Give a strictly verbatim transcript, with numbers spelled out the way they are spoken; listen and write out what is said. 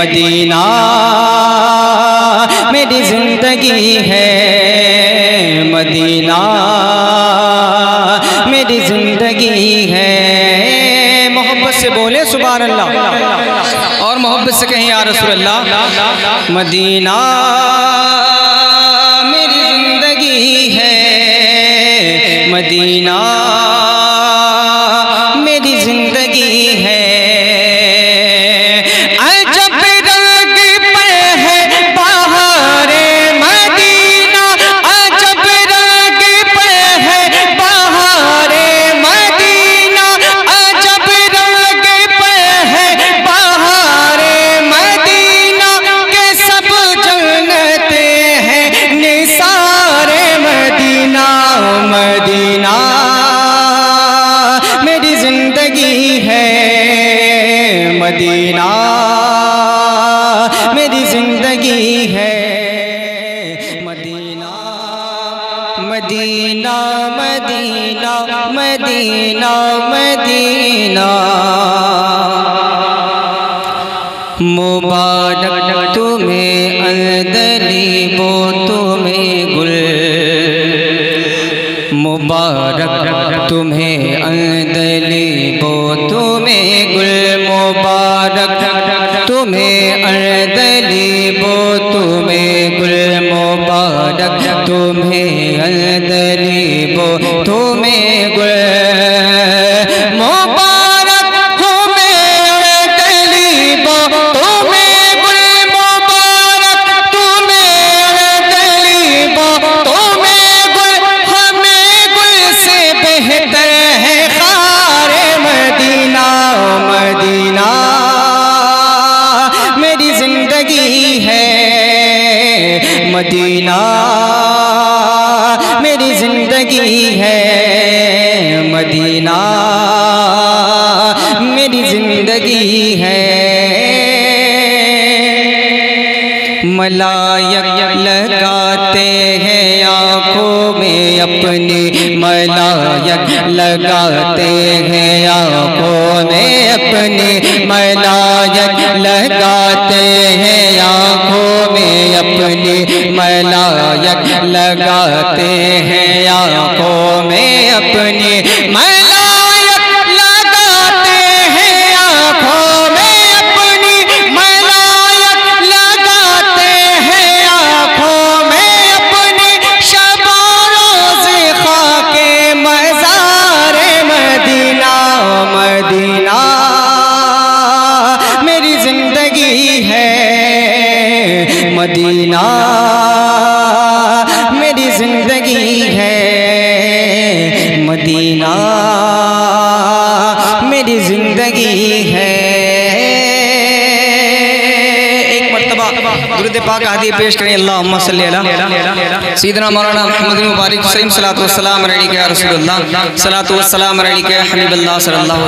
Medina मेरी जिंदगी है, मदीना मेरी जिंदगी है। मोहब्बत से बोले सुभान अल्लाह, और मोहब्बत से कहें या रसूल अल्लाह। मदीना मेरी जिंदगी है, मदीना मेरी जिंदगी है। मदीना मेरी जिंदगी है, Medina Medina Medina Medina Medina मुबारक तुम्हें अंदलीबो तुम्हें गुल, मुबारक तुम्हें अंदलीबो तुम्हें गुल, मुबारक तुम्हें अर्दलीबो तुम्हें गुल, मुबारक तुम्हें अर्दलीबो तुम्हें गुल, मुबारक तुम्हें अर्दलीबो तुम्हें गुल, मुबारक तुम्हें अर्दलीबो तुम्हें गुल। हमें गुल से बेहतर है खारे मदीना, मदीना मेरी जिंदगी है, मदीना मेरी जिंदगी है, मदीना मेरी जिंदगी है। मलायक लगाते हैं आँखों में अपनी, मलायक लगाते हैं आँखों में अपनी, मलायक लगाते हैं आँखों में अपनी, मलायक लगाते हैं आँखों में अपनी, मलायक लगाते हैं आँखों में अपनी, मलायक लगाते हैं आँखों में अपनी। शबारों से खाके मज़ारे मदीना, मदीना मेरी जिंदगी है, मदीना मेरी जिंदगी है, मदीना मेरी जिंदगी है। एक मरतबा दुरूद पाक हादी पेश करें। अल्लाहुम्मा सल्ली अला सय्यिदना मौलाना मुहम्मद मुबारक सल्लल्लाहु अलैहि वसल्लम सलातु वस्सलाम अलैका हबीबल्लाह सल्लल्लाहु।